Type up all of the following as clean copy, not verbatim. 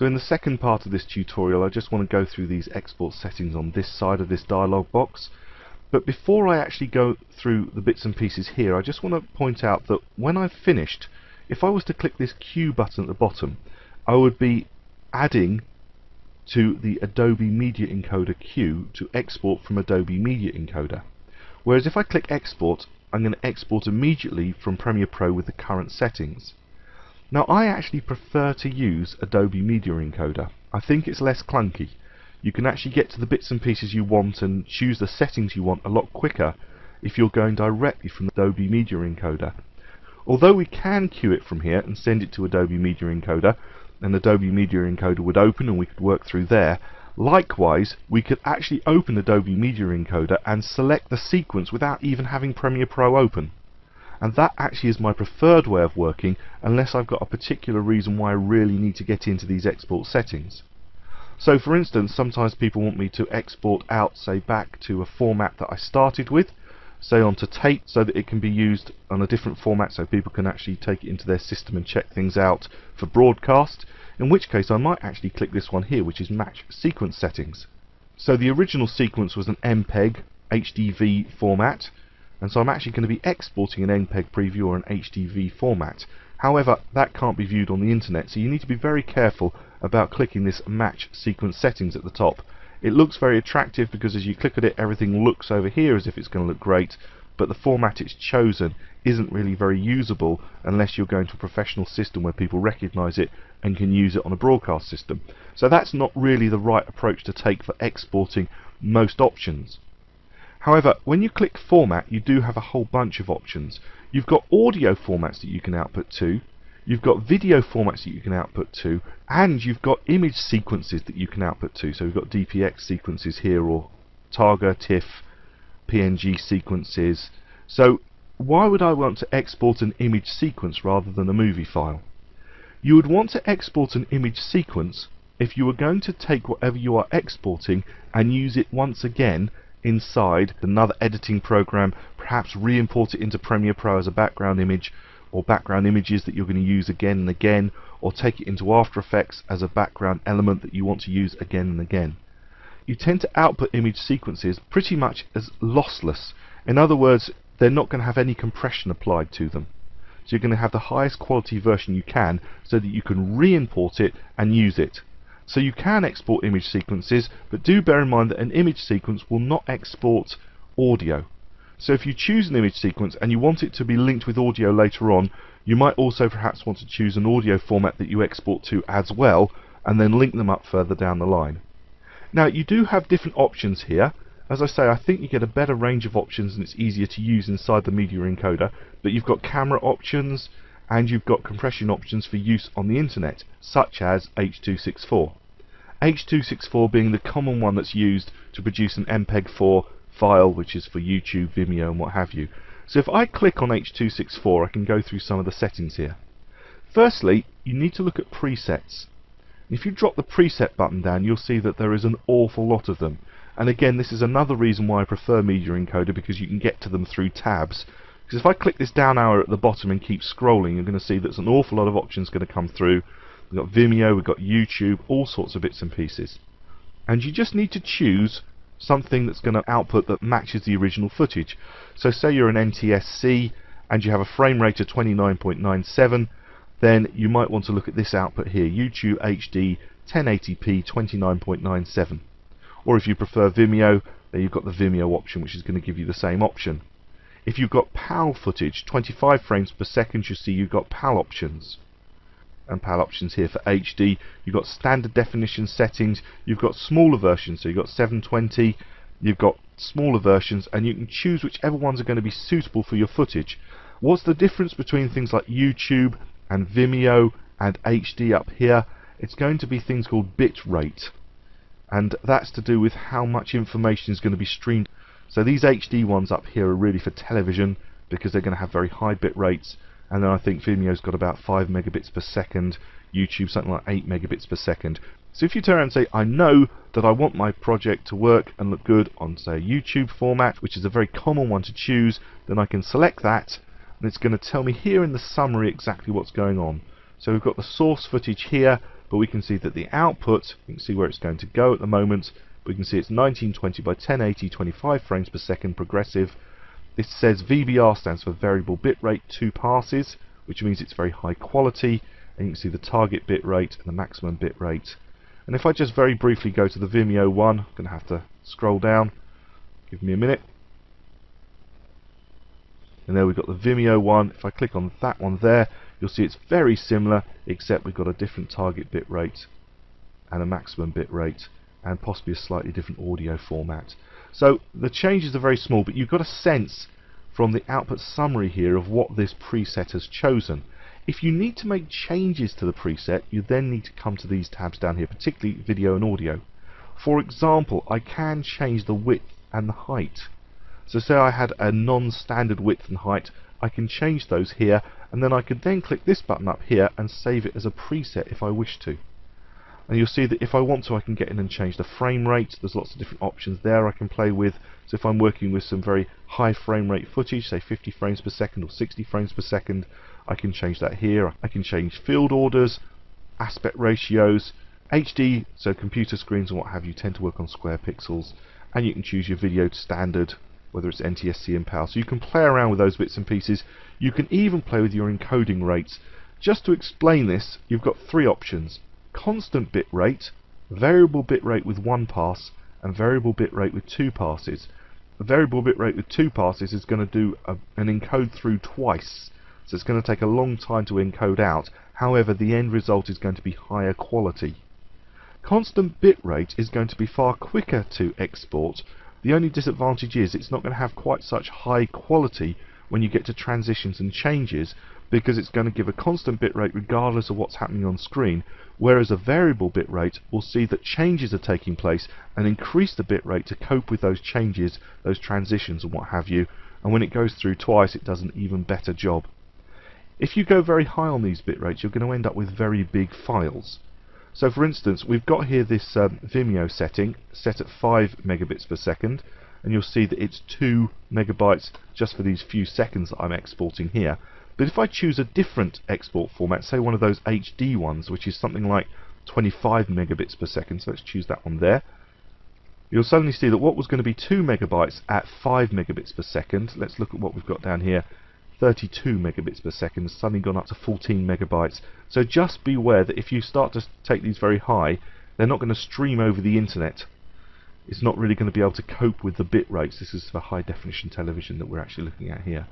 So in the second part of this tutorial I just want to go through these export settings on this side of this dialog box. But before I actually go through the bits and pieces here, I just want to point out that when I've finished, if I was to click this Q button at the bottom, I would be adding to the Adobe Media Encoder queue to export from Adobe Media Encoder. Whereas if I click export, I'm going to export immediately from Premiere Pro with the current settings. Now I actually prefer to use Adobe Media Encoder. I think it's less clunky. You can actually get to the bits and pieces you want and choose the settings you want a lot quicker if you're going directly from the Adobe Media Encoder. Although we can queue it from here and send it to Adobe Media Encoder, and Adobe Media Encoder would open and we could work through there. Likewise, we could actually open Adobe Media Encoder and select the sequence without even having Premiere Pro open. And that actually is my preferred way of working, unless I've got a particular reason why I really need to get into these export settings. So for instance, sometimes people want me to export out, say, back to a format that I started with, say onto tape, so that it can be used on a different format so people can actually take it into their system and check things out for broadcast, in which case I might actually click this one here, which is match sequence settings. So the original sequence was an MPEG HDV format, and so I'm actually going to be exporting an MPEG preview or an HDV format. However, that can't be viewed on the internet, so you need to be very careful about clicking this match sequence settings at the top. It looks very attractive because as you click at it, everything looks over here as if it's going to look great, but the format it's chosen isn't really very usable unless you're going to a professional system where people recognize it and can use it on a broadcast system. So that's not really the right approach to take for exporting most options. However, when you click format, you do have a whole bunch of options. You've got audio formats that you can output to, you've got video formats that you can output to, and you've got image sequences that you can output to. So we've got DPX sequences here, or TARGA, TIFF, PNG sequences. So why would I want to export an image sequence rather than a movie file? You would want to export an image sequence if you were going to take whatever you are exporting and use it once again inside another editing program, perhaps re-import it into Premiere Pro as a background image, or background images that you're going to use again and again, or take it into After Effects as a background element that you want to use again and again. You tend to output image sequences pretty much as lossless. In other words, they're not going to have any compression applied to them. So you're going to have the highest quality version you can so that you can re-import it and use it. So you can export image sequences, but do bear in mind that an image sequence will not export audio. So if you choose an image sequence and you want it to be linked with audio later on, you might also perhaps want to choose an audio format that you export to as well, and then link them up further down the line. Now you do have different options here. As I say, I think you get a better range of options and it's easier to use inside the Media Encoder, but you've got camera options and you've got compression options for use on the internet, such as H.264. H.264 being the common one that's used to produce an MPEG-4 file, which is for YouTube, Vimeo and what have you. So if I click on H.264, I can go through some of the settings here. Firstly, you need to look at presets. If you drop the preset button down, you'll see that there is an awful lot of them. And again, this is another reason why I prefer Media Encoder, because you can get to them through tabs. Because if I click this down arrow at the bottom and keep scrolling, you're going to see that's an awful lot of options going to come through. We've got Vimeo, we've got YouTube, all sorts of bits and pieces. And you just need to choose something that's going to output that matches the original footage. So say you're an NTSC and you have a frame rate of 29.97, then you might want to look at this output here, YouTube HD 1080p 29.97. Or if you prefer Vimeo, then you've got the Vimeo option, which is going to give you the same option. If you've got PAL footage, 25 frames per second, you see you've got PAL options. And PAL options here for HD, you've got standard definition settings, you've got smaller versions, so you've got 720, you've got smaller versions, and you can choose whichever ones are going to be suitable for your footage. What's the difference between things like YouTube and Vimeo and HD up here? It's going to be things called bit rate, and that's to do with how much information is going to be streamed. So these HD ones up here are really for television because they're going to have very high bit rates. And then I think Vimeo's got about 5 megabits per second, YouTube something like 8 megabits per second. So if you turn around and say, I know that I want my project to work and look good on, say, YouTube format, which is a very common one to choose, then I can select that, and it's going to tell me here in the summary exactly what's going on. So we've got the source footage here, but we can see that the output, we can see where it's going to go at the moment, we can see it's 1920 by 1080, 25 frames per second progressive. This says VBR stands for variable bitrate, 2 passes, which means it's very high quality, and you can see the target bitrate and the maximum bitrate. And if I just very briefly go to the Vimeo one, I'm going to have to scroll down, give me a minute. And there we've got the Vimeo one. If I click on that one there, you'll see it's very similar, except we've got a different target bitrate and a maximum bitrate, and possibly a slightly different audio format. So the changes are very small, but you've got a sense from the output summary here of what this preset has chosen. If you need to make changes to the preset, you then need to come to these tabs down here, particularly video and audio. For example, I can change the width and the height. So say I had a non-standard width and height, I can change those here, and then I could then click this button up here and save it as a preset if I wish to. And you'll see that if I want to, I can get in and change the frame rate. There's lots of different options there I can play with. So if I'm working with some very high frame rate footage, say 50 frames per second or 60 frames per second, I can change that here. I can change field orders, aspect ratios, HD, so computer screens and what have you tend to work on square pixels, and you can choose your video standard, whether it's NTSC and PAL. So you can play around with those bits and pieces. You can even play with your encoding rates. Just to explain this, you've got 3 options. Constant bitrate, variable bitrate with 1 pass, and variable bitrate with 2 passes. The variable bitrate with 2 passes is going to do an encode through twice, so it's going to take a long time to encode out. However, the end result is going to be higher quality. Constant bitrate is going to be far quicker to export. The only disadvantage is it's not going to have quite such high quality when you get to transitions and changes, because it's going to give a constant bitrate regardless of what's happening on screen, whereas a variable bitrate will see that changes are taking place and increase the bitrate to cope with those changes, those transitions and what have you, and when it goes through twice it does an even better job. If you go very high on these bitrates, you're going to end up with very big files. So for instance, we've got here this Vimeo setting set at 5 megabits per second, and you'll see that it's 2 megabytes just for these few seconds that I'm exporting here. But if I choose a different export format, say one of those HD ones, which is something like 25 megabits per second, so let's choose that one there, you'll suddenly see that what was going to be 2 megabytes at 5 megabits per second, let's look at what we've got down here, 32 megabits per second, has suddenly gone up to 14 megabytes. So just beware that if you start to take these very high, they're not going to stream over the internet. It's not really going to be able to cope with the bit rates. This is for high definition television that we're actually looking at here.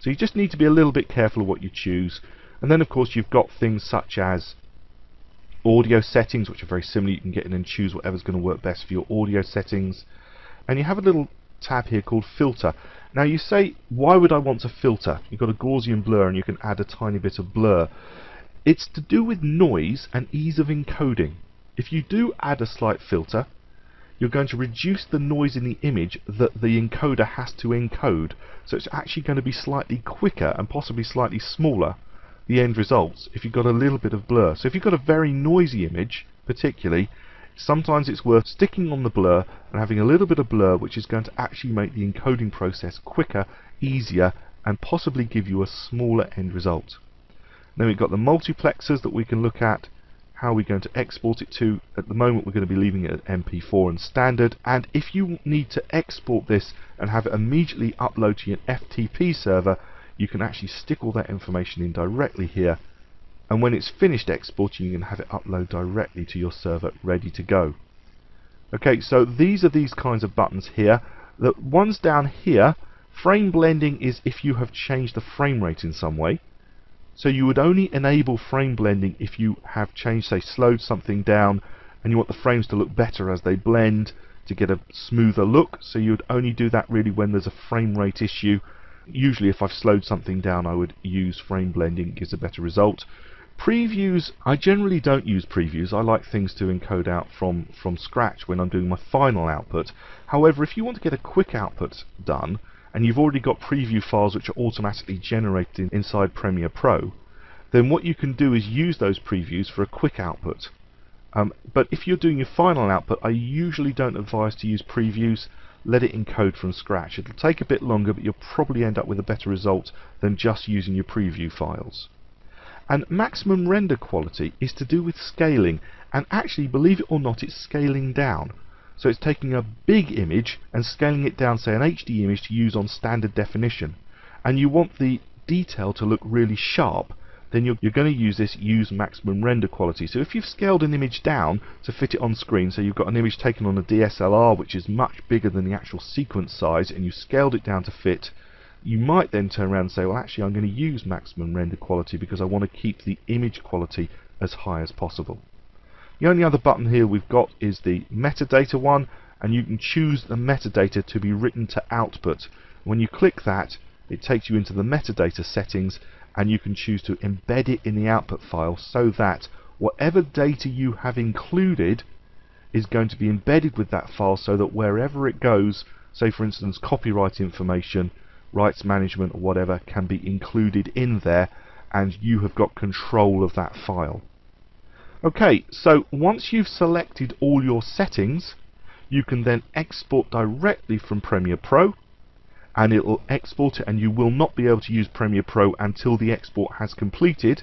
So you just need to be a little bit careful of what you choose. And then of course you've got things such as audio settings, which are very similar. You can get in and choose whatever's going to work best for your audio settings. And you have a little tab here called filter. Now you say, why would I want to filter? You've got a Gaussian blur and you can add a tiny bit of blur. It's to do with noise and ease of encoding. If you do add a slight filter, you're going to reduce the noise in the image that the encoder has to encode, so it's actually going to be slightly quicker and possibly slightly smaller, the end results, if you've got a little bit of blur. So if you've got a very noisy image, particularly, sometimes it's worth sticking on the blur and having a little bit of blur, which is going to actually make the encoding process quicker, easier, and possibly give you a smaller end result. Then we've got the multiplexers that we can look at, how we're going to export it to. At the moment we're going to be leaving it at MP4 and standard, and if you need to export this and have it immediately upload to an FTP server, you can actually stick all that information in directly here, and when it's finished exporting you can have it upload directly to your server ready to go. Okay, so these are these kinds of buttons here. The ones down here, frame blending is if you have changed the frame rate in some way. So you would only enable frame blending if you have changed, say slowed something down, and you want the frames to look better as they blend to get a smoother look. So you would only do that really when there's a frame rate issue. Usually if I've slowed something down I would use frame blending, it gives a better result. Previews, I generally don't use previews. I like things to encode out from scratch when I'm doing my final output. However, if you want to get a quick output done, and you've already got preview files which are automatically generated inside Premiere Pro, then what you can do is use those previews for a quick output. But if you're doing your final output, I usually don't advise to use previews. Let it encode from scratch. It'll take a bit longer, but you'll probably end up with a better result than just using your preview files. And maximum render quality is to do with scaling, and actually, believe it or not, it's scaling down. So it's taking a big image and scaling it down, say an HD image, to use on standard definition. And you want the detail to look really sharp, then you're going to use this use maximum render quality. So if you've scaled an image down to fit it on screen, so you've got an image taken on a DSLR which is much bigger than the actual sequence size, and you scaled it down to fit, you might then turn around and say, well, actually I'm going to use maximum render quality because I want to keep the image quality as high as possible. The only other button here we've got is the metadata one, and you can choose the metadata to be written to output. When you click that, it takes you into the metadata settings, and you can choose to embed it in the output file so that whatever data you have included is going to be embedded with that file, so that wherever it goes, say for instance copyright information, rights management or whatever, can be included in there, and you have got control of that file. Okay, so once you've selected all your settings, you can then export directly from Premiere Pro, and it will export it, and you will not be able to use Premiere Pro until the export has completed,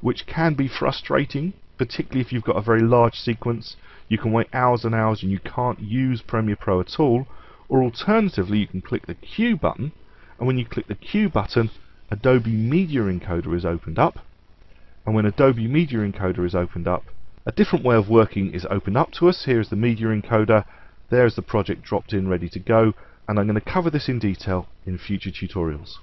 which can be frustrating, particularly if you've got a very large sequence. You can wait hours and hours and you can't use Premiere Pro at all. Or alternatively, you can click the Q button, and when you click the Q button, Adobe Media Encoder is opened up, and when Adobe Media Encoder is opened up, a different way of working is opened up to us. Here is the Media Encoder, there is the project dropped in ready to go, and I'm going to cover this in detail in future tutorials.